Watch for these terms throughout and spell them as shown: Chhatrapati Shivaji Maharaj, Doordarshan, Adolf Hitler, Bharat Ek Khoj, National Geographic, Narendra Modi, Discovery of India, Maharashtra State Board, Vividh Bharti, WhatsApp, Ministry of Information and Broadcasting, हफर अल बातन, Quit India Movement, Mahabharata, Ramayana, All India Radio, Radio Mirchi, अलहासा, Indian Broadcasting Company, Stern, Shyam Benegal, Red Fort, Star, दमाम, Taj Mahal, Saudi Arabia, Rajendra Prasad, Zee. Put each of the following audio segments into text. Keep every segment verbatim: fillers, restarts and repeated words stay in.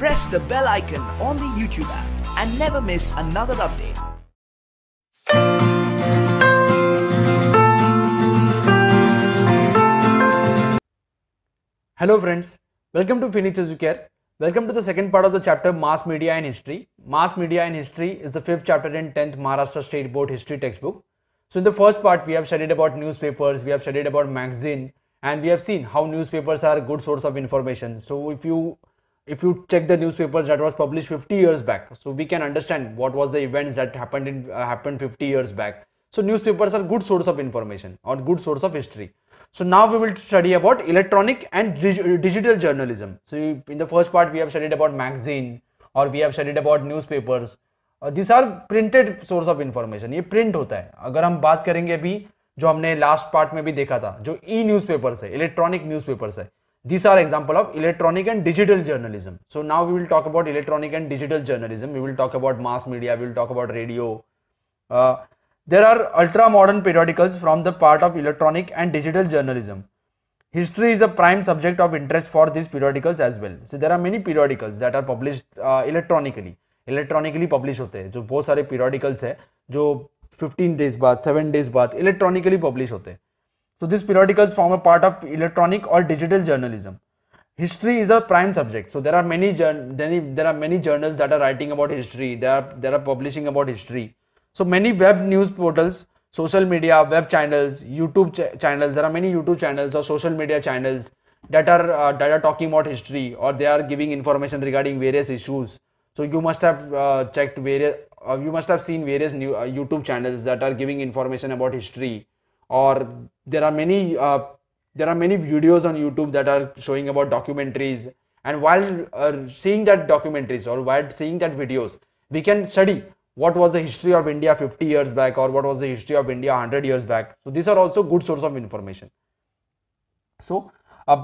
press the bell icon on the YouTube app and never miss another update. Hello friends, welcome to Phoenix Educare. Welcome to the second part of the chapter Mass Media and History. Mass Media and History is the fifth chapter in tenth Maharashtra State Board History textbook. So in the first part we have studied about newspapers, we have studied about magazine, and we have seen how newspapers are a good source of information. So if you if you check the newspapers that was published fifty years back, so we can understand what was the events that happened in uh, happened fifty years back. So newspapers are good source of information or good source of history. So now we will study about electronic and digital journalism. So in the first part we have studied about magazine or we have studied about newspapers. Uh, these are printed source of information. ये print होता है. अगर हम बात करेंगे अभी जो हमने last part में भी देखा था जो e-newspapers है, electronic newspapers है. These are example of electronic and digital journalism. So now we will talk about electronic and digital journalism. We will talk about mass media. We will talk about radio. Uh, There are ultra-modern periodicals from the part of electronic and digital journalism. History is a prime subject of interest for these periodicals as well. So there are many periodicals that are published uh, electronically. Electronically published होते हैं जो बहुत सारे periodicals हैं जो fifteen days बाद, seven days बाद electronically published होते हैं. So these periodicals form a part of electronic or digital journalism. History is a prime subject. So there are many there are many journals that are writing about history. There are there are publishing about history. So many web news portals, social media, web channels, YouTube ch channels, there are many YouTube channels or social media channels that are uh, that are talking about history or they are giving information regarding various issues. So you must have uh, checked various, uh, you must have seen various new uh, YouTube channels that are giving information about history, or there are many uh, there are many videos on YouTube that are showing about documentaries, and while uh, seeing that documentaries or while seeing that videos, we can study what was the history of India fifty years back or what was the history of India one hundred years back. So these are also good source of information. So uh,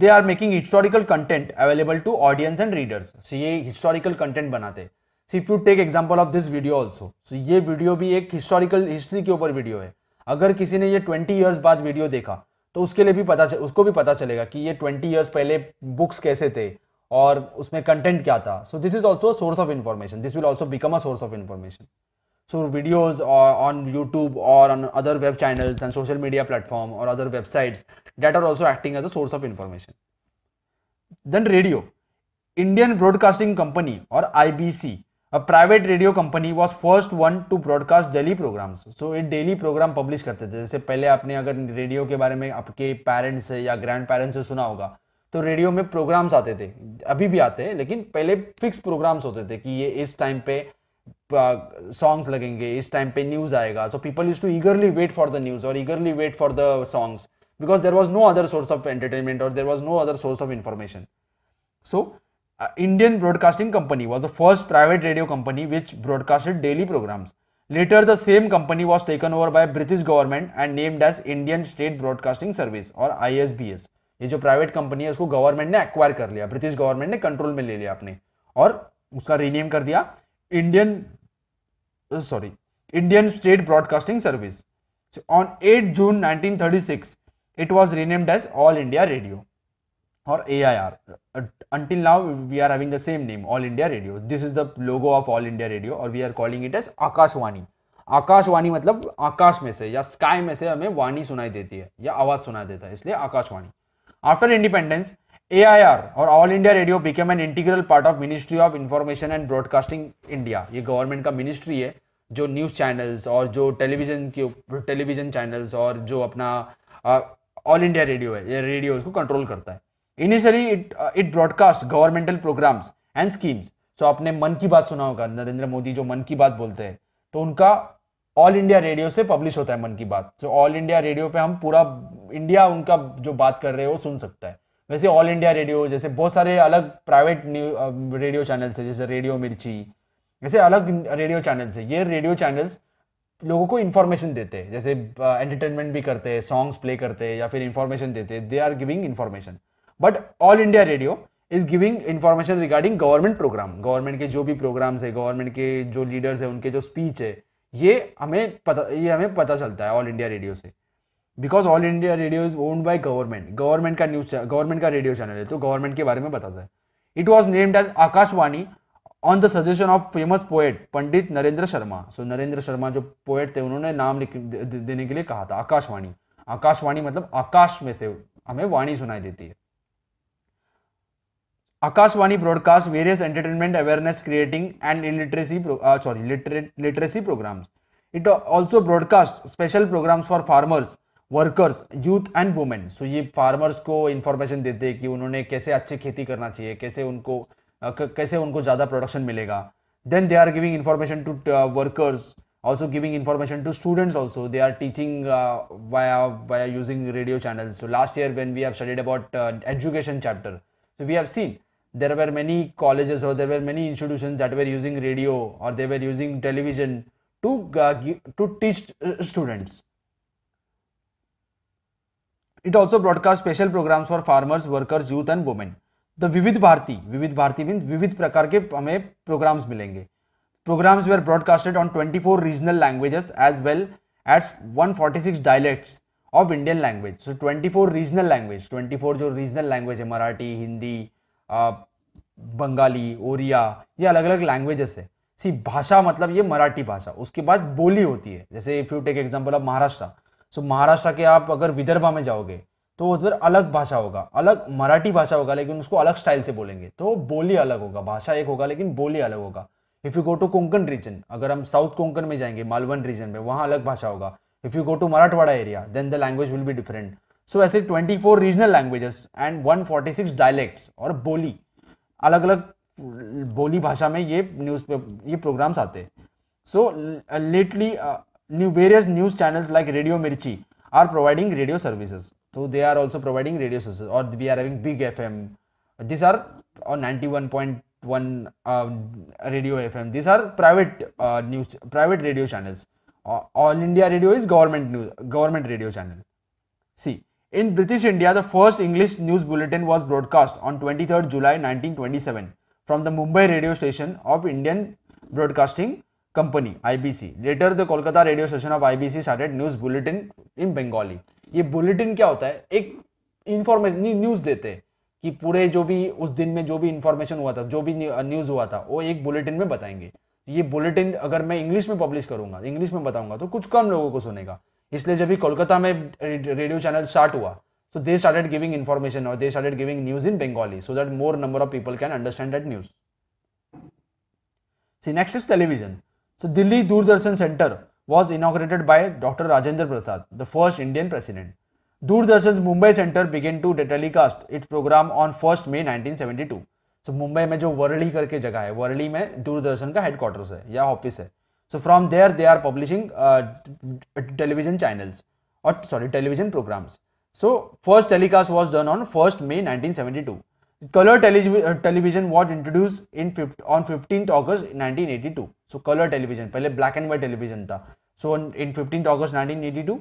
they are making historical content available to audience and readers. So ye historical content banate. See, if you take example of this video also. So ye video bhi ek historical history ke upar video hai. Agar kisi ne ye twenty years baad video dekha to uske liye bhi pata usko bhi pata chalega ki ye twenty years pehle books kaise the और उसमें content क्या था. So this is also source of information. This will also become a source of information. So videos on YouTube और on other web channels and social media platform और other websites that are also acting as a source of information. Then radio. Indian broadcasting company और I B C a private radio company was first one to broadcast daily programs. So ये daily programme publish करते थे. जैसे पहले आपने अगर radio के बारे में आपके पेरेंट्स से या ग्रैंड पेरेंट्स से सुना होगा तो रेडियो में प्रोग्राम्स आते थे. अभी भी आते हैं लेकिन पहले फिक्स प्रोग्राम्स होते थे कि ये इस टाइम पे सॉन्ग्स लगेंगे, इस टाइम पे न्यूज़ आएगा. So people used to eagerly wait for the news और eagerly wait for the songs because there was no other source of entertainment और there was no other source of information. So Indian broadcasting company was the first private radio company which broadcasted daily programmes. Later, the same company was taken over by British government and named as Indian State Broadcasting Service or I S B S. ये जो private company है उसको government ने acquire कर लिया, British government ने control में ले लिया अपने, और उसका रीनेम कर दिया Indian sorry Indian state broadcasting service. On eighth June nineteen thirty-six it was renamed as all India radio और A I R. Until now we are having the same name all India radio. This is the logo of all India radio और we are calling it as Akashvani. Akashvani मतलब आकाश में से या sky में से हमें वाणी सुनाई देती है या आवाज सुनाई देता है, इसलिए Akashvani. After independence, A I R or All India Radio became an integral part of Ministry of Information and Broadcasting India. ये गवर्नमेंट का मिनिस्ट्री है जो न्यूज़ चैनल्स और जो टेलीविज़न के टेलीविज़न चैनल्स और जो अपना ऑल इंडिया रेडियो है, ये रेडियो इसको कंट्रोल करता है. Initially it it broadcast governmental programmes and schemes. So आपने मन की बात सुना होगा, नरेंद्र मोदी जो मन की बात बोलते हैं तो उनका ऑल इंडिया रेडियो से पब्लिश होता है मन की बात. सो ऑल इंडिया रेडियो पे हम पूरा इंडिया उनका जो बात कर रहे हैं वो सुन सकता है. वैसे ऑल इंडिया रेडियो जैसे बहुत सारे अलग प्राइवेट रेडियो चैनल्स है जैसे रेडियो मिर्ची, जैसे अलग रेडियो चैनल्स है. ये रेडियो चैनल्स लोगों को इन्फॉर्मेशन देते हैं, जैसे एंटरटेनमेंट भी करते हैं, सॉन्ग्स प्ले करते हैं या फिर इन्फॉर्मेशन देते हैं. They are giving information. But all India radio is giving information regarding government programme. Government के जो भी प्रोग्राम्स है, गवर्नमेंट के जो लीडर्स है, उनके जो स्पीच है, ये हमें पता ये हमें पता चलता है ऑल इंडिया रेडियो से because all India radio is owned by government. Government का न्यूज गवर्नमेंट का रेडियो चैनल है तो गवर्नमेंट के बारे में बताता है. It was named as Aakashwani on the suggestion of famous poet Pandit Narendra Sharma. So Narendra Sharma जो poet थे उन्होंने नाम देने के लिए कहा था आकाशवाणी. आकाशवाणी मतलब आकाश में से हमें वाणी सुनाई देती है. Aakashwani broadcasts various entertainment, awareness creating and illiteracy pro uh, sorry literate, literacy programs. It also broadcasts special programs for farmers, workers, youth and women. So ये farmers को information देते हैं कि उन्होंने कैसे अच्छे खेती करना चाहिए, कैसे उनको कैसे उनको ज़्यादा production मिलेगा. Then they are giving information to uh, workers, also giving information to students also. They are teaching uh, via via using radio channels. So last year when we have studied about uh, education chapter, so we have seen there were many colleges or there were many institutions that were using radio or they were using television to uh, give, to teach uh, students. It also broadcasts special programs for farmers, workers, youth and women. The Vividh Bharti, Vividh Bharti means विविध प्रकार के हमें programs मिलेंगे. Programs were broadcasted on twenty-four regional languages as well as one hundred forty-six dialects of Indian language. So twenty-four regional language, twenty-four जो regional language है मराठी, हिंदी, बंगाली, ओरिया, ये अलग अलग languages है. सी भाषा मतलब ये मराठी भाषा, उसके बाद बोली होती है. जैसे if you take example of Maharashtra, so Maharashtra के आप अगर विदर्भा में जाओगे तो उस पर अलग भाषा होगा, अलग मराठी भाषा होगा, लेकिन उसको अलग स्टाइल से बोलेंगे तो बोली अलग होगा. भाषा एक होगा लेकिन बोली अलग होगा. If you go to Konkan region, अगर हम साउथ कोंकण में जाएंगे, मालवन रीजन में, वहाँ अलग भाषा होगा. If you go to Marathwada area then the language will be different. So ऐसे twenty four regional languages and one hundred forty-six dialects और बोली, अलग अलग बोली भाषा में ये न्यूज़ ये प्रोग्राम्स आते हैं. So lately new various news channels like radio Mirchi are providing radio services. So they are also providing radio services, or we are having Big F M. These are on ninety-one point one uh, radio F M. These are private uh, news, private radio channels. Uh, All India Radio is government news, government radio channel. See, in British India, the first English news bulletin was broadcast on twenty-third July nineteen twenty-seven from the Mumbai radio station of Indian Broadcasting Company I B C. Later, the Kolkata radio station of I B C started news bulletin in Bengali. ये bulletin क्या होता है, एक information news देते हैं कि पूरे जो भी उस दिन में जो भी इंफॉर्मेशन हुआ था, जो भी न्यूज़ हुआ था, वो एक बुलेटिन में बताएंगे. ये बुलेटिन अगर मैं इंग्लिश में पब्लिश करूँगा, इंग्लिश में बताऊँगा तो कुछ कम लोगों को सुनेगा. इसलिए जब भी कोलकाता में रेडियो चैनल स्टार्ट हुआ, so they started giving information और they started giving news in Bengali so that more number of people can understand that news. See next is television. So Delhi Doordarshan centre was inaugurated by Doctor Rajendra Prasad, the first Indian president. Doordarshan's Mumbai center began to telecast its program on first May nineteen seventy-two. So Mumbai में जो वर्ली करके जगह है, वर्ली में दूरदर्शन का headquarters है या office है. So from there they are publishing uh, television channels or sorry television programs. So first telecast was done on first May nineteen seventy-two. Color telev television was introduced in on fifteenth August nineteen eighty-two. So color television, पहले black and white television था. So in fifteenth August nineteen eighty-two,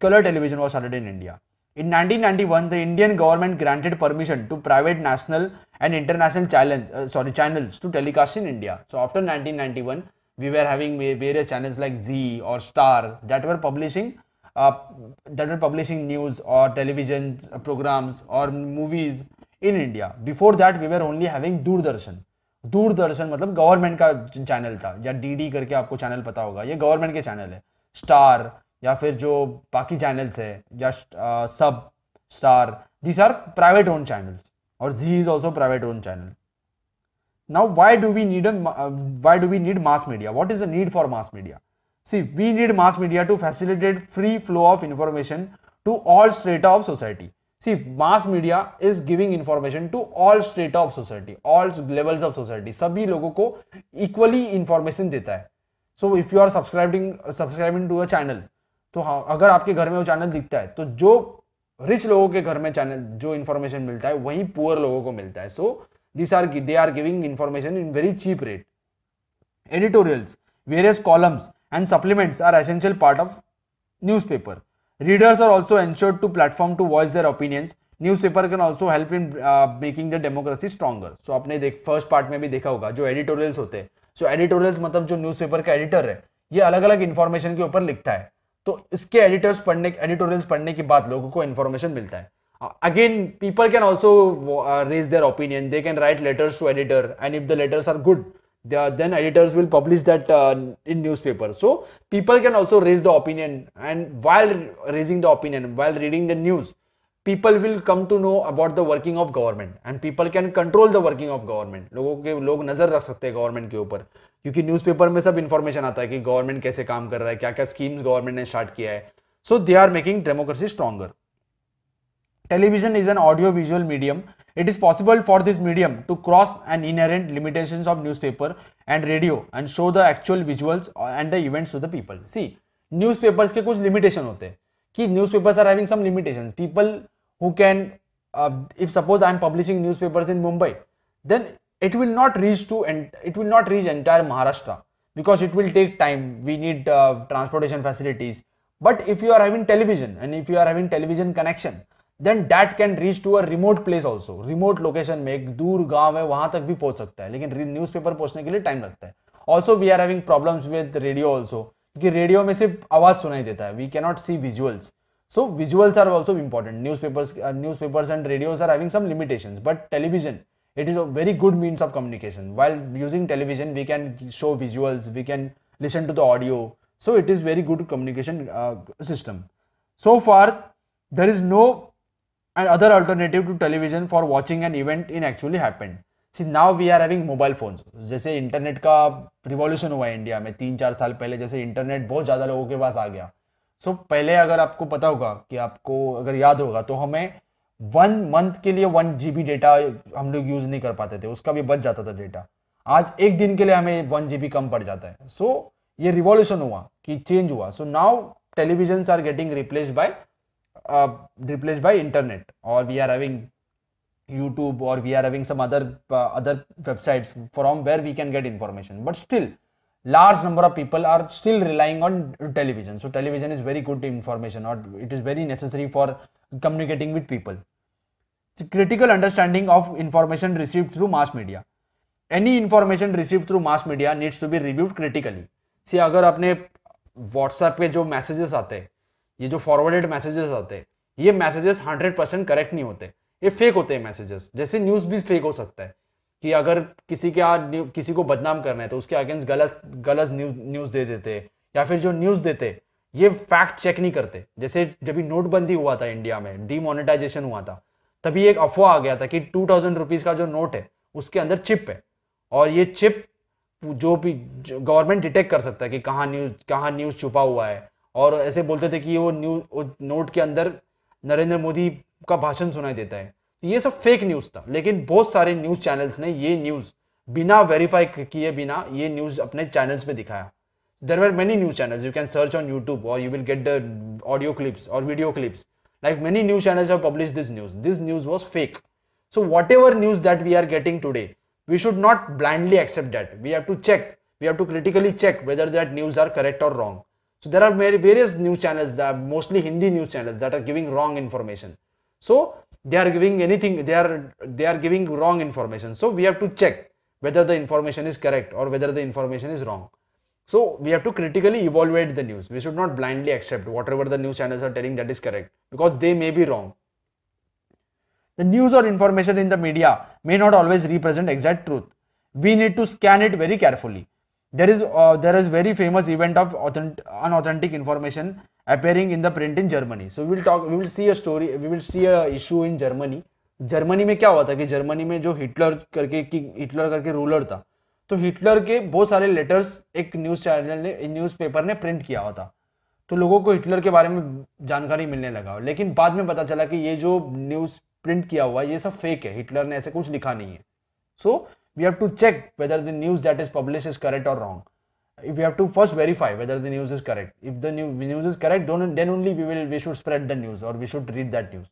color television was started in India. In nineteen ninety-one, the Indian government granted permission to private national and international challenge, uh, sorry, channels to telecast in India. So after nineteen ninety-one, we were having various channels like Zee or Star that were publishing, uh, that were publishing news or television programs or movies in India. Before that, we were only having Doordarshan. Doordarshan मतलब government का channel था या DD करके आपको channel पता होगा, ये government के चैनल है. स्टार या फिर जो बाकी चैनल्स है या सब star, this are private own channels और Zee is also private own channel. Now why do we need why do we need mass media, what is the need for mass media. See we need mass media to facilitate free flow of information to all strata of society. See, mass media is giving information to all strata of society, all levels of society. सभी लोगों को equally information देता है. So if you are subscribing subscribing to a channel, तो हाँ, अगर आपके घर में वो channel दिखता है तो जो rich लोगों के घर में channel जो information मिलता है वही poor लोगों को मिलता है. So these are they are giving information in very cheap rate. Editorials, various columns and supplements are essential part of newspaper. Readers are also ensured to platform to voice their opinions. Newspaper can also help in uh, making the democracy stronger. So आपने देख first part में भी देखा होगा जो editorials होते हैं. So editorials मतलब जो newspaper का editor है, ये अलग अलग information के ऊपर लिखता है. तो इसके editors पढ़ने editorials पढ़ने के बाद लोगों को information मिलता है. Uh, again, people can also uh, raise their opinion. They can write letters to editor, and if the letters are good, they are, then editors will publish that uh, in newspaper. So people can also raise the opinion, and while raising the opinion, while reading the news, people will come to know about the working of government, and people can control the working of government. लोगों के लोग नजर रख सकते हैं government के ऊपर, क्योंकि newspaper में सब information आता है कि government कैसे काम कर रहा है, क्या क्या schemes government ने start किया है. So they are making democracy stronger. Television is an audio-visual medium. It is possible for this medium to cross an inherent limitations of newspaper and radio and show the actual visuals and the events to the people. See, newspapers के कुछ limitation होते हैं कि newspapers are having some limitations. People who can, uh, if suppose I am publishing newspapers in Mumbai, then it will not reach to and it will not reach entire Maharashtra because it will take time. We need uh, transportation facilities. But if you are having television and if you are having television connection, then that can reach to a remote place also. Remote location में एक दूर गांव है वहाँ तक भी पहुँच सकता है, लेकिन newspaper पहुँचने के लिए time लगता है. Also we are having problems with radio also, क्योंकि radio में सिर्फ आवाज सुनाई देता है. We cannot see visuals. So visuals are also important. Newspapers, uh, newspapers and radios are having some limitations. But television, it is a very good means of communication. While using television, we can show visuals, we can listen to the audio. So it is very good communication uh, system. So far, there is no and other alternative to television for watching an event in actually happened. See, now we are having mobile phones. जैसे internet का revolution हुआ है India में तीन चार साल पहले, जैसे इंटरनेट बहुत ज़्यादा लोगों के पास आ गया. सो पहले अगर आपको पता होगा कि आपको अगर याद होगा तो हमें वन मंथ के लिए वन जी बी डेटा हम लोग यूज़ नहीं कर पाते थे, उसका भी बच जाता था डेटा. आज एक दिन के लिए हमें वन जी बी कम पड़ जाता है. सो ये रिवॉल्यूशन हुआ कि चेंज हुआ. So now televisions are getting replace by Uh, replaced by internet, or we are having YouTube, or we are having some other uh, other websites from where we can get information. But still large number of people are still relying on television. So television is very good information, or it is very necessary for communicating with people. It's a critical understanding of information received through mass media. Any information received through mass media needs to be reviewed critically. See, अगर आपने WhatsApp पे जो messages आते हैं, ये जो forwarded messages आते हैं, ये मैसेजेस हंड्रेड परसेंट करेक्ट नहीं होते, ये फेक होते हैं मैसेजेस. जैसे न्यूज़ भी फेक हो सकता है कि अगर किसी के आज किसी को बदनाम करना है तो उसके अगेंस्ट गलत गलत न्यूज़ न्यूज़ दे देते हैं, या फिर जो न्यूज़ देते ये फैक्ट चेक नहीं करते. जैसे जब नोटबंदी हुआ था इंडिया में, डीमोनेटाइजेशन हुआ था, तभी एक अफवाह आ गया था कि टू थाउजेंड रुपीज़ का जो नोट है उसके अंदर चिप है, और ये चिप जो भी गवर्नमेंट डिटेक्ट कर सकता है कि कहाँ न्यूज़ कहाँ न्यूज़ छुपा हुआ है. और ऐसे बोलते थे कि वो न्यूज नोट के अंदर नरेंद्र मोदी का भाषण सुनाई देता है. ये सब फेक न्यूज़ था, लेकिन बहुत सारे न्यूज़ चैनल्स ने ये न्यूज़ बिना वेरीफाई किए बिना ये न्यूज़ अपने चैनल्स पे दिखाया. There were many news channels, you can search on YouTube और you will get the audio clips और video clips. Like many news channels have published this news. This news was fake. So whatever news that we are getting today, we should not blindly accept that. We have to check, we have to critically check whether that news are correct और wrong. So there are various news channels, that are mostly Hindi news channels, that are giving wrong information. So they are giving anything, they are they are giving wrong information. So we have to check whether the information is correct or whether the information is wrong. So we have to critically evaluate the news. We should not blindly accept whatever the news channels are telling that is correct, because they may be wrong. The news or information in the media may not always represent exact truth. We need to scan it very carefully. There is uh, there is very famous event of authentic, unauthentic information appearing in the print in Germany. So we will talk, we will see a story, we will see a issue in Germany. Germany में क्या हुआ था कि Germany में जो Hitler करके कि Hitler करके रूलर था, तो हिटलर के बहुत सारे लेटर्स एक न्यूज़ चैनल ने न्यूज़पेपर ने प्रिंट किया हुआ था. तो लोगों को हिटलर के बारे में जानकारी मिलने लगा, लेकिन बाद में पता चला कि ये जो न्यूज़ प्रिंट किया हुआ ये सब फेक है, हिटलर ने ऐसे कुछ लिखा नहीं है. सो so, we have to check whether the news that is published is correct or wrong. If we have to first verify whether the news is correct. If the new news is correct, don't, then only we will we should spread the news, or we should read that news.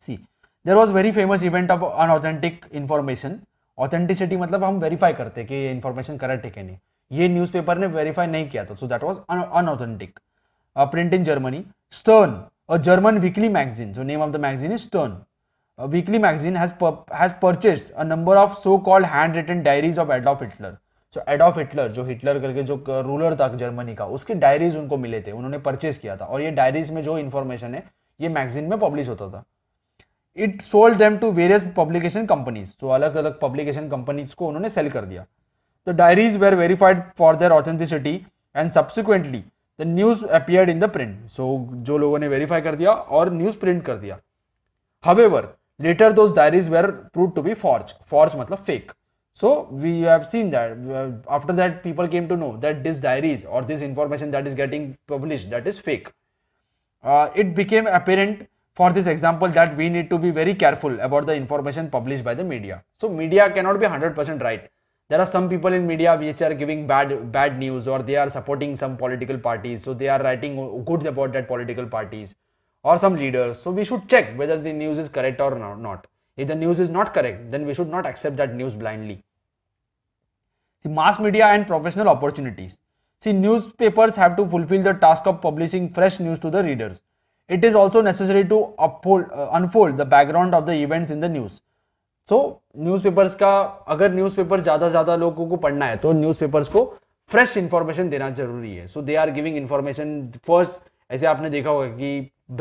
See, there was very famous event of unauthentic information. Authenticity मतलब हम verify करते कि ये information correct है कि नहीं. ये newspaper ने verify नहीं किया था, so that was un unauthentic. A print in Germany, Stern, a German weekly magazine. So name of the magazine is Stern. A weekly magazine has pur has purchased a number of so-called handwritten diaries of Adolf Hitler. So Adolf Hitler, जो Hitler करके जो ruler था Germany का, उसके diaries उनको मिले थे, उन्होंने परचेज किया था. और ये डायरीज में जो इन्फॉर्मेशन है ये मैगजीन में पब्लिश होता था. It sold them to various publication companies, तो अलग अलग पब्लिकेशन कंपनीज को उन्होंने सेल कर दिया. The diaries were verified for their authenticity and subsequently the news appeared in the print. So जो लोगों ने वेरीफाई कर दिया और न्यूज प्रिंट कर दिया. However later those diaries were proved to be forge. Forge मतलब fake. So we have seen that after that people came to know that this diaries or this information that is getting published, that is fake. Uh, it became apparent for this example that we need to be very careful about the information published by the media. So media cannot be one hundred percent right. There are some people in media which are giving bad bad news, or they are supporting some political parties, so they are writing good about that political parties or some leaders. So we should check whether the news is correct or not. If the news is not correct, then we should not accept that news blindly. See, mass media and professional opportunities. See, newspapers have to fulfill the task of publishing fresh news to the readers. It is also necessary to uphold, uh, unfold the background of the events in the news. So, newspapers का अगर newspapers ज़्यादा ज़्यादा लोगों को पढ़ना है तो newspapers को fresh information देना जरूरी है. So, they are giving information first. ऐसे आपने देखा होगा कि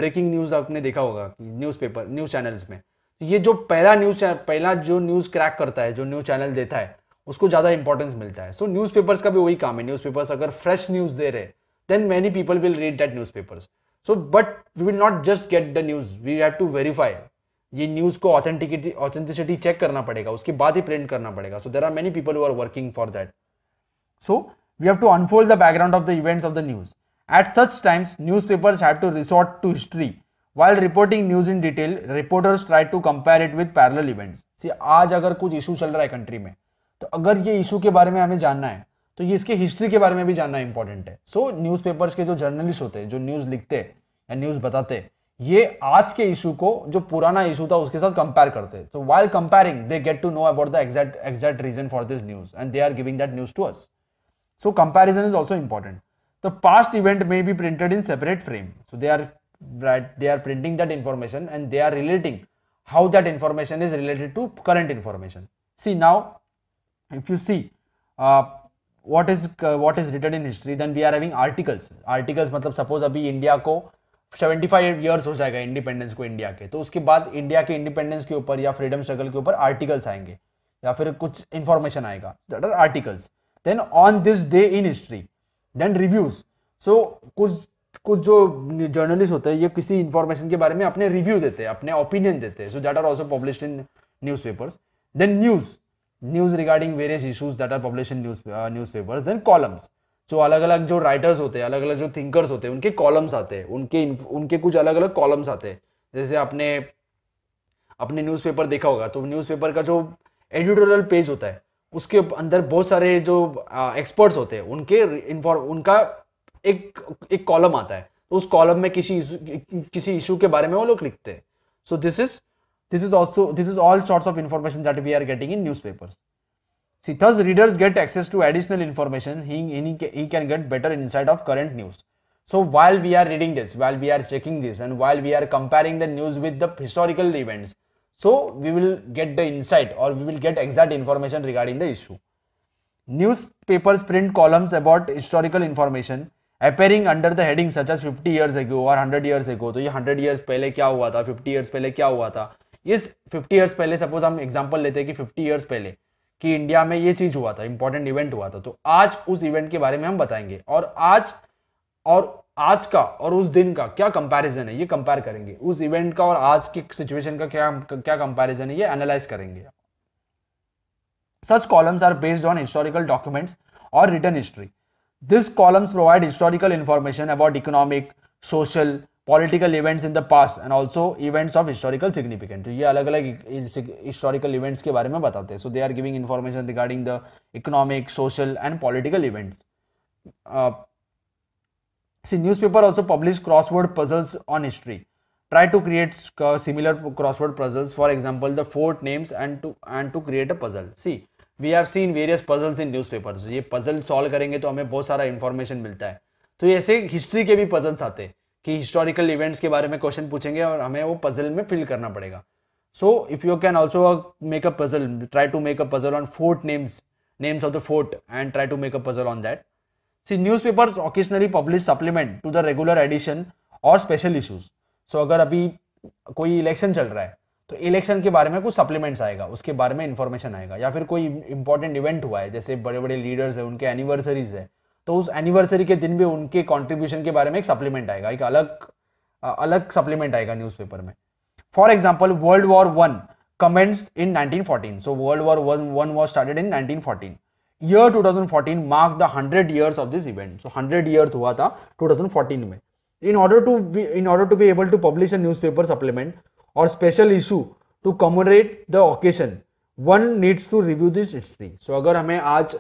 breaking news आपने देखा होगा newspaper news channels में. ये जो पहला न्यूज पहला जो न्यूज़ क्रैक करता है, जो न्यूज़ चैनल देता है, उसको ज़्यादा इंपॉर्टेंस मिलता है. सो so, न्यूज़पेपर्स का भी वही काम है. न्यूज़पेपर्स अगर फ्रेश न्यूज़ दे रहे then many people will read that newspapers. So but we will not just get the news, we have to verify. ये न्यूज़ को ऑथेंटिसिटी ऑथेंटिसिटी चेक करना पड़ेगा, उसके बाद ही प्रिंट करना पड़ेगा. So there are many people who are working for that. So we have to unfold the background of the events of the news. At such times newspapers have to resort to history. While reporting news in detail, reporters try to compare it with parallel events. See, आज अगर कुछ issue चल रहा है country में, तो अगर ये इशू के बारे में हमें जानना है तो ये इसके हिस्ट्री के बारे में भी जानना इंपॉर्टेंट है. सो न्यूज़पेपर्स के जो जर्नलिस्ट होते हैं, जो न्यूज़ लिखते हैं या न्यूज़ बताते हैं, ये आज के इशू को जो पुराना इशू था उसके साथ कंपेयर करते हैं. So while comparing they get to know about the exact exact reason for this news and they are giving that news to us. So comparison is also important. The past event may be printed in separate frame. So they are right, they are printing that information and they are relating how that information is related to current information. See, now if you see uh, what is uh, what is written in history, then we are having articles. Articles मतलब suppose अभी India को seventy-five years हो जाएगा independence को India के, तो उसके बाद India के independence के ऊपर या freedom struggle के ऊपर articles आएंगे या फिर कुछ information आएगा. That are articles. Then on this day in history, then reviews. So कुछ कुछ जो जर्नलिस्ट होते हैं ये किसी इंफॉर्मेशन के बारे में अपने रिव्यू देते हैं, अपने ओपिनियन देते हैं. So that are also published in newspapers. Then news news regarding various issues that are published in newspapers. Then columns. So अलग अलग जो राइटर्स होते हैं, अलग अलग जो थिंकर्स होते हैं, उनके कॉलम्स आते हैं, उनके उनके कुछ अलग अलग कॉलम्स आते हैं. जैसे आपने अपने न्यूज़पेपर देखा होगा तो न्यूज़पेपर का जो एडिटोरियल पेज होता है उसके अंदर बहुत सारे जो एक्सपर्ट्स होते हैं उनके उनका एक एक कॉलम आता है. तो उस कॉलम में किसी किसी इशू के बारे में वो लोग लिखते हैं. So this is this is also this is all sorts of information that we are getting in newspapers. See thus readers get access to additional information. He can get better insight of current news. So while we are reading this, while we are checking this and while we are comparing the news with the historical events, so we will get the insight और we will get exact information regarding the issue. Newspapers print columns about historical information appearing under the heading such as fifty years ago or one hundred years ago. तो ये one hundred years पहले क्या हुआ था, fifty years पहले क्या हुआ था. इस fifty years पहले सपोज हम एग्जांपल लेते हैं कि fifty years पहले कि इंडिया में ये चीज़ हुआ था, इंपॉर्टेंट इवेंट हुआ था, तो आज उस इवेंट के बारे में हम बताएंगे और आज और आज का और उस दिन का क्या कंपैरिजन है ये कंपेयर करेंगे. उस इवेंट का और आज की सिचुएशन का क्या क्या कंपैरिजन है ये एनालाइज करेंगे. Such columns are based on historical documents और written history. These columns provide historical information about economic, social, political events in the past and also events of historical significance. तो ये अलग अलग historical events के बारे में बताते हैं. So they are giving information regarding the economic, social and political events. Uh, see, newspaper also publish crossword puzzles on history. Try to create uh, similar crossword puzzles. For example, the fort names and to and to create a puzzle. See. We have seen various puzzles in newspapers. ये puzzle solve करेंगे तो हमें बहुत सारा information मिलता है. तो ऐसे हिस्ट्री के भी पजल्स आते हैं कि हिस्टोरिकल इवेंट्स के बारे में क्वेश्चन पूछेंगे और हमें वो पजल में फिल करना पड़ेगा. So if you can also make a puzzle, try to make a puzzle on fort names names of the fort and try to make a puzzle on that. See newspapers occasionally publish supplement to the regular edition और special issues. So अगर अभी कोई election चल रहा है तो election के बारे में कुछ सप्लीमेंट्स आएगा, उसके बारे में इन्फॉर्मेशन आएगा, या फिर कोई इंपॉर्टेंट इवेंट हुआ है जैसे बड़े बड़े लीडर्स हैं, उनके एनिवर्सरीज है, तो उस एनिवर्सरी के दिन भी उनके कॉन्ट्रीब्यूशन के बारे में एक सप्लीमेंट आएगा, एक अलग अलग सप्लीमेंट आएगा न्यूज़पेपर में. For example world war one commenced in nineteen fourteen. So World War One was started in nineteen fourteen. Year twenty fourteen marked the hundred years of this event. So hundred years हुआ था twenty fourteen में. In order to be in order to be able to publish a newspaper supplement or special issue to commemorate the occasion, one needs to review this history. So अगर हमें आज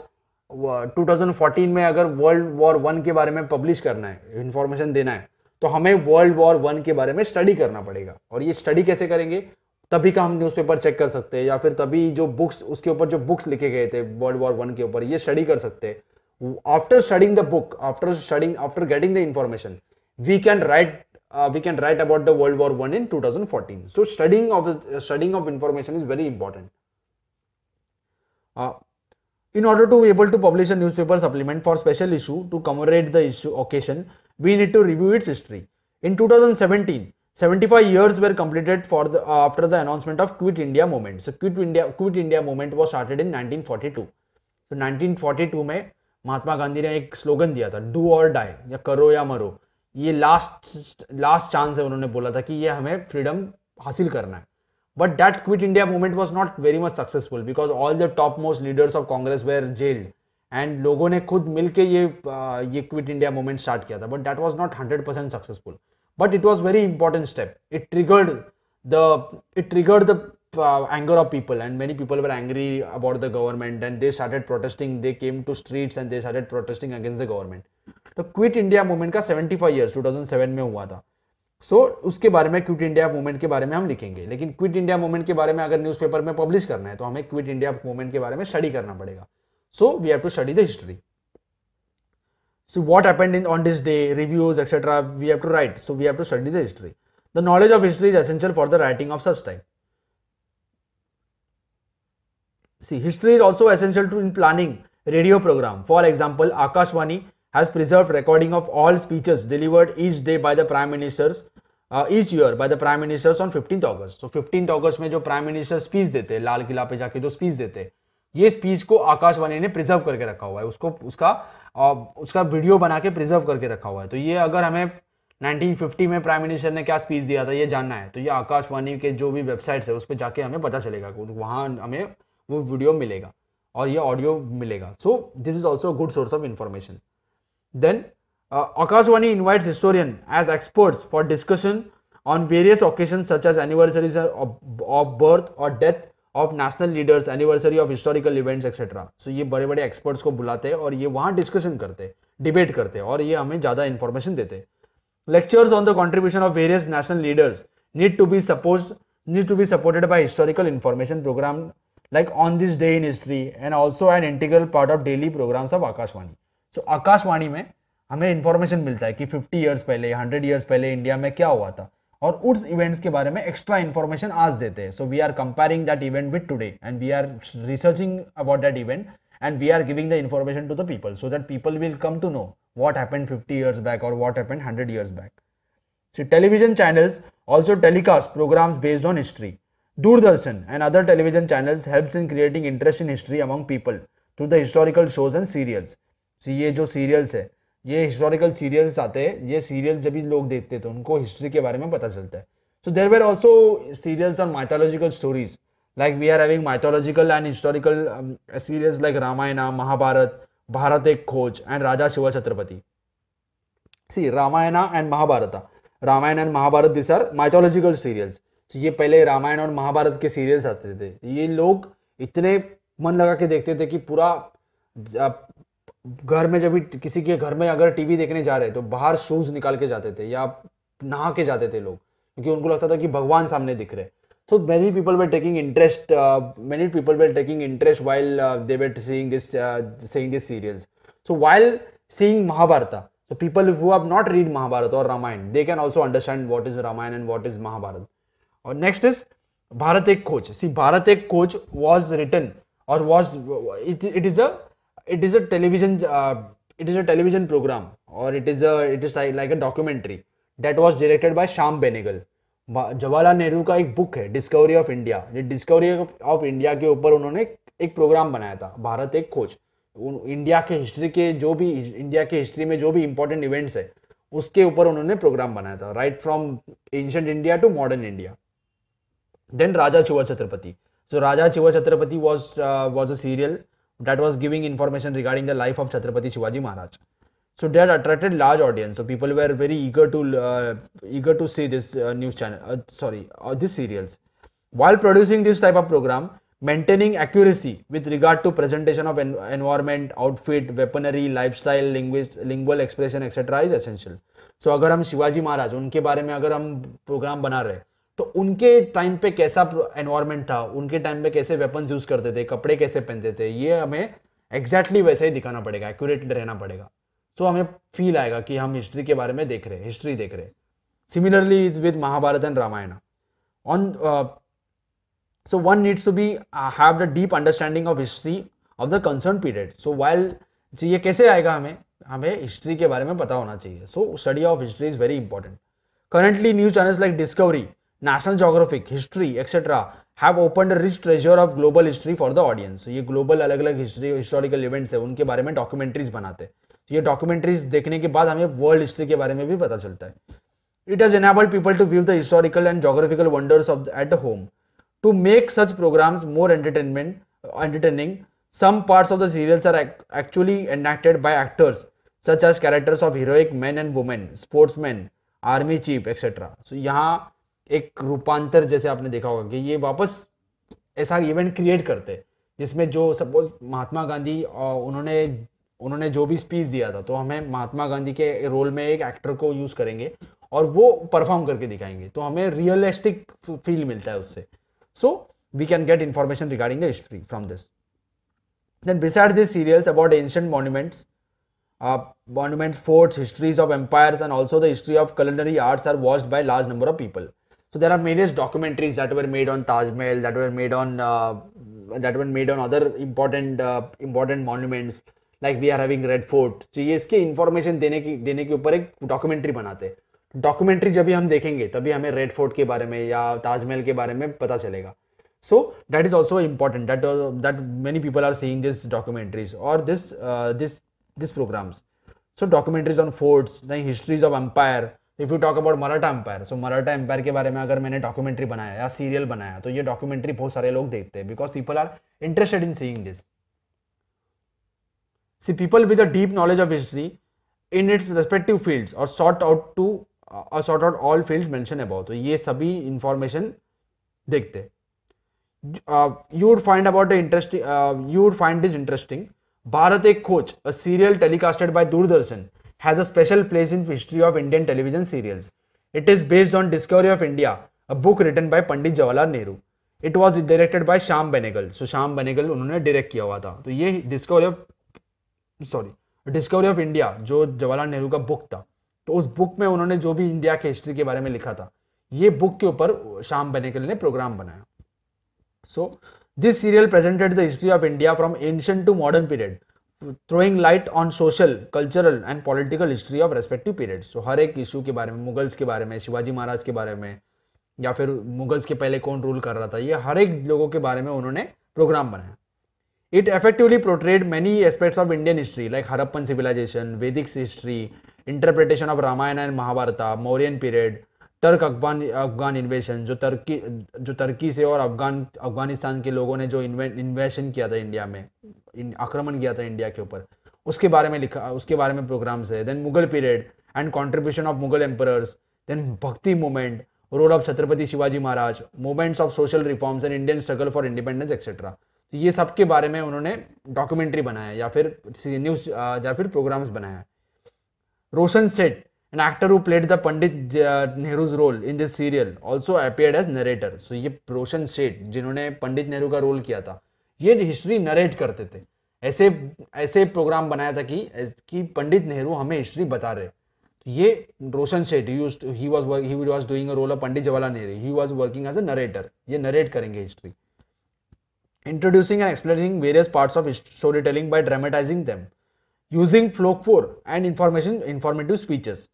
twenty fourteen में अगर World War One के बारे में publish करना है, information देना है, तो हमें World War One के बारे में study करना पड़ेगा. और ये study कैसे करेंगे? तभी का हम न्यूज़पेपर चेक कर सकते हैं, या फिर तभी जो बुक्स उसके ऊपर जो बुक्स लिखे गए थे वर्ल्ड वॉर वन के ऊपर, ये स्टडी कर सकते हैं. After studying the book, after studying, after getting the information, we can write we can write about the world war one in twenty fourteen. So studying of studying of information is very important. In order to able to publish a newspaper supplement for special issue to commemorate the issue occasion, we need to review its history. In twenty seventeen seventy-five years were completed for the uh, after the announcement of Quit India Movement. So Quit India Quit India Movement was started in nineteen forty-two. So nineteen forty-two में महात्मा गांधी ने एक slogan दिया था, do और die, या करो या मरो. ये लास्ट लास्ट चांस है, उन्होंने बोला था कि ये हमें फ्रीडम हासिल करना है. But that quit India movement was not very much successful because all the top most leaders of Congress were jailed, and लोगों ने खुद मिलकर ये ये क्विट इंडिया मूवमेंट स्टार्ट किया था. But that was not hundred percent successful. But it was very important step. It triggered the it triggered the uh, anger of people, and many people were angry about the government, and they started protesting. They came to streets and they started protesting against the government. The Quit India Movement का seventy-five years two thousand seven में हुआ था. So उसके बारे में, Quit India Movement के बारे में हम लिखेंगे. लेकिन Quit India Movement के बारे में अगर newspaper में publish करना है तो हमें Quit India Movement के बारे में study करना पड़ेगा. So we have to study the history. So what happened in on this day, reviews, et cetera. We have to write. So we have to study the history. The knowledge of history is essential for the writing of such type. See, history is also essential to in planning radio program. For example, Aakashwani has preserved recording of all speeches delivered each day by the prime ministers, uh, each year by the prime ministers on fifteenth August. So fifteenth August में जो prime minister speech देते, लाल किला पे जाके जो speech देते, ये speech को आकाशवाणी ने प्रिजर्व करके रखा हुआ है, उसको उसका उसका वीडियो बना के प्रिजर्व करके रखा हुआ है. तो ये अगर हमें nineteen fifty में प्राइम मिनिस्टर ने क्या स्पीच दिया था ये जानना है, तो ये आकाशवाणी के जो भी वेबसाइट्स है उस पर जाके हमें पता चलेगा, वहाँ हमें वो वीडियो मिलेगा और ये ऑडियो मिलेगा. So this is also good source of information. Then Akashvani invites historian as experts for discussion on various occasion such as anniversaries of birth और death of national leaders, anniversary of historical events etcetera. So ये बड़े बड़े experts को बुलाते हैं और ये वहाँ डिस्कशन करते हैं, डिबेट करते हैं, और ये हमें ज़्यादा इन्फॉर्मेशन देते हैं. Lectures on the contribution of various national leaders need to be suppose need to be supported by historical information program like on this day in history and also an integral part of daily programs of Akashvani. So Akashvani में हमें information मिलता है कि fifty years पहले, hundred years पहले India में क्या हुआ था, और उस इवेंट्स के बारे में एक्स्ट्रा इन्फॉर्मेशन आज देते हैं. So we are comparing that event with today and we are researching about that event and we are giving the information to the people so that people will come to know what happened fifty years back और what happened hundred years back. So television channels also telecast programs based on history. Doordarshan and other television channels helps in creating interest in history among people through the historical shows and serials. So ये जो serials है, ये historical serials आते हैं, ये serials जब भी लोग देखते हैं तो उनको हिस्ट्री के बारे में पता चलता है. So there were also serials on mythological stories like we are having mythological and historical serials like Ramayana, Mahabharat, Bharat Ek Khoj and Raja Shiva Chhatrapati. See Ramayana and Mahabharata Ramayan and Mahabharat this are mythological serials. तो ये पहले रामायण और महाभारत के सीरियल्स आते थे, ये लोग इतने मन लगा के देखते थे कि पूरा घर में, जब भी किसी के घर में अगर टीवी देखने जा रहे तो बाहर शूज निकाल के जाते थे या नहा के जाते थे लोग, क्योंकि उनको लगता था कि भगवान सामने दिख रहे. So many people were taking interest many people were taking interest while they were seeing this seeing this serials. So while seeing Mahabharata, so people who have not read Mahabharat और Ramayan, they can also understand what is Ramayan and what is Mahabharat. और next is Bharat Ek खोज. सी Bharat Ek Khoj was written और was it it is a it is a television uh, it is a television program or it is a it is like a documentary that was directed by Shyam Benegal. Jawaharlal Nehru का एक book है discovery of India, discovery of India के ऊपर उन्होंने एक programme बनाया था भारत एक खोज। इंडिया के हिस्ट्री के जो भी इंडिया के हिस्ट्री में जो भी इंपॉर्टेंट इवेंट्स है उसके ऊपर उन्होंने प्रोग्राम बनाया था, right from ancient India to modern India. Then Raja Shiva Chhatrapati, so Raja Shiva Chhatrapati was was a serial that was giving information regarding the life of Chhatrapati Shivaji Maharaj. So that attracted large audience. So people were very eager to uh, eager to see this uh, news channel. Uh, sorry, uh, these serials. While producing this type of program, maintaining accuracy with regard to presentation of en environment, outfit, weaponry, lifestyle, linguist, lingual expression, et cetera is essential. So अगर हम शिवाजी महाराज उनके बारे में अगर हम programme बना रहे तो उनके टाइम पे कैसा एनवायरनमेंट था, उनके टाइम पे कैसे वेपन्स यूज करते थे, कपड़े कैसे पहनते थे, ये हमें एग्जैक्टली वैसे ही दिखाना पड़ेगा, एक्यूरेट रहना पड़ेगा। सो so, हमें फील आएगा कि हम हिस्ट्री के बारे में देख रहे हैं, हिस्ट्री देख रहे हैं। Similarly is with Mahabharat and Ramayan. On so one needs to be have the deep understanding of history of the concern period. So while ये कैसे आएगा, हमें हमें हिस्ट्री के बारे में पता होना चाहिए। So study of history is very important. Currently news channels like Discovery, National Geographic, History, et cetera have opened a rich treasure of global history for the audience. So, ये global अलग अलग history historical events है उनके बारे में documentaries बनाते हैं। तो ये डॉक्यूमेंट्रीज देखने के बाद हमें वर्ल्ड हिस्ट्री के बारे में भी पता चलता है। It has enabled people to view the historical and geographical wonders of at home. To make such programs more entertainment, entertaining, some parts of the serials are actually enacted by actors, such as characters of heroic men and women, sportsmen, army chief, et cetera. So, यहाँ एक रूपांतर जैसे आपने देखा होगा कि ये वापस ऐसा इवेंट क्रिएट करते हैं जिसमें जो सपोज महात्मा गांधी उन्होंने उन्होंने जो भी स्पीच दिया था तो हमें महात्मा गांधी के रोल में एक एक्टर को यूज़ करेंगे और वो परफॉर्म करके दिखाएंगे तो हमें रियलिस्टिक फील मिलता है उससे। So we can get information regarding the history from this. Then beside this serials about ancient monuments monuments forts, histories of empires and also the history of culinary arts are watched by large number of people. So there are various documentaries that were made on Taj Mahal, that were made on uh, that were made on other important uh, important monuments like we are having Red Fort. So ये इसके information देने की देने के ऊपर एक documentary बनाते हैं। Documentary जब भी हम देखेंगे तभी हमें Red Fort के बारे में या Taj Mahal के बारे में पता चलेगा। So that is also important that uh, that many people are seeing these documentaries or this uh, this this programs. So documentaries on forts, the histories of empire. If you talk about Maratha empire, so Maratha empire के बारे में अगर मैंने documentary बनाया या serial बनाया तो ये डॉक्यूमेंट्री बहुत सारे लोग देखते हैं because people are interested in seeing this. See people with a deep knowledge of history in its respective fields और सॉर्ट आउट टू और sort out all fields mention about, तो ये सभी इंफॉर्मेशन देखते हैं। You would find about interesting you would find this interesting. Bharat Ek Khoj, a serial telecasted by Doordarshan, has a special place in history of Indian television serials. It is based on Discovery of India, a book written by Pandit Jawaharlal Nehru. It was directed by Shyam Benegal. So Shyam Benegal उन्होंने direct किया हुआ था। तो ये Discovery of sorry Discovery of India जो जवाहरलाल नेहरू का book था तो उस book में उन्होंने जो भी India के history के बारे में लिखा था ये book के ऊपर Shyam Benegal ने program बनाया। So this serial presented the history of India from ancient to modern period, throwing light on social, cultural and political history of respective periods. So हर एक इशू के बारे में, मुगल्स के बारे में, शिवाजी महाराज के बारे में या फिर मुगल्स के पहले कौन रूल कर रहा था, ये हर एक लोगों के बारे में उन्होंने प्रोग्राम बनाया। It effectively portrayed many aspects of Indian history like Harappan civilization, Vedic history, interpretation of Ramayan and Mahabharata, Mauryan period, Turk Afghan Afghan इन्वेशन, जो तुर्की जो तुर्की से और अफगान अफगानिस्तान के लोगों ने जो इन्वेशन किया था इंडिया में, आक्रमण किया था इंडिया के ऊपर, उसके बारे में लिखा, उसके बारे में प्रोग्राम्स है। Then Mughal period and contribution of Mughal emperors, then Bhakti movement, role of Chhatrapati Shivaji Maharaj, movements of social reforms and Indian struggle for independence etcetera. तो ये सब के बारे में उन्होंने डॉक्यूमेंट्री बनाया या फिर न्यूज या फिर प्रोग्राम्स बनाया। रोशन सेठ, an actor who played the Pandit Nehru's role in this serial, also appeared as narrator. So ये रोशन सेठ जिन्होंने पंडित नेहरू का रोल किया था ये हिस्ट्री नरेट करते थे। ऐसे ऐसे प्रोग्राम बनाया था कि कि पंडित नेहरू हमें हिस्ट्री बता रहे। ये Roshan Seth used he was he was doing a role of Pandit Jawaharlal Nehru, he was working as a narrator, ये नरेट करेंगे history. Introducing and explaining various parts of story telling by dramatizing them, using folklore and information informative speeches.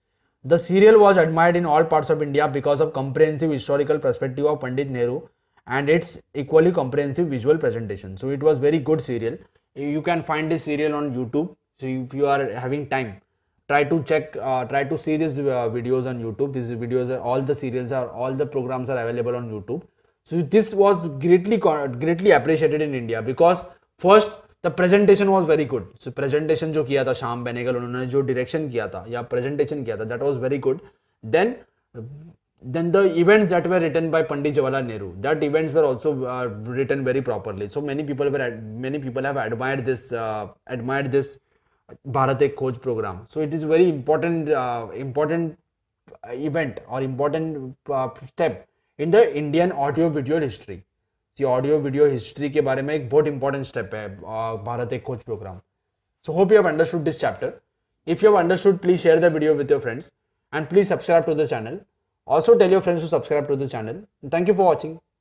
The serial was admired in all parts of India because of comprehensive historical perspective of Pandit Nehru and its equally comprehensive visual presentation. So it was very good serial. You can find this serial on YouTube. So if you are having time, try to check, uh, try to see these uh, videos on YouTube. These videos are all the serials are all the programs are available on YouTube. So this was greatly greatly appreciated in India because first the presentation was very good. So presentation जो किया था श्याम बेनेगल उन्होंने जो direction किया था या presentation किया था that was very good. Then then the events that were written by Pandit Jawaharlal Nehru, that events were also uh, written very properly. So many people were many people have admired this uh, admired this Bharat Ek Khoj program. So it is very important uh, important event or important uh, step in the Indian audio video history. So audio video history के बारे में एक बहुत important step है भारत एक खोज program. So hope you have understood this chapter. If you have understood, please share the video with your friends and please subscribe to the channel. Also tell your friends to subscribe to the channel. And thank you for watching.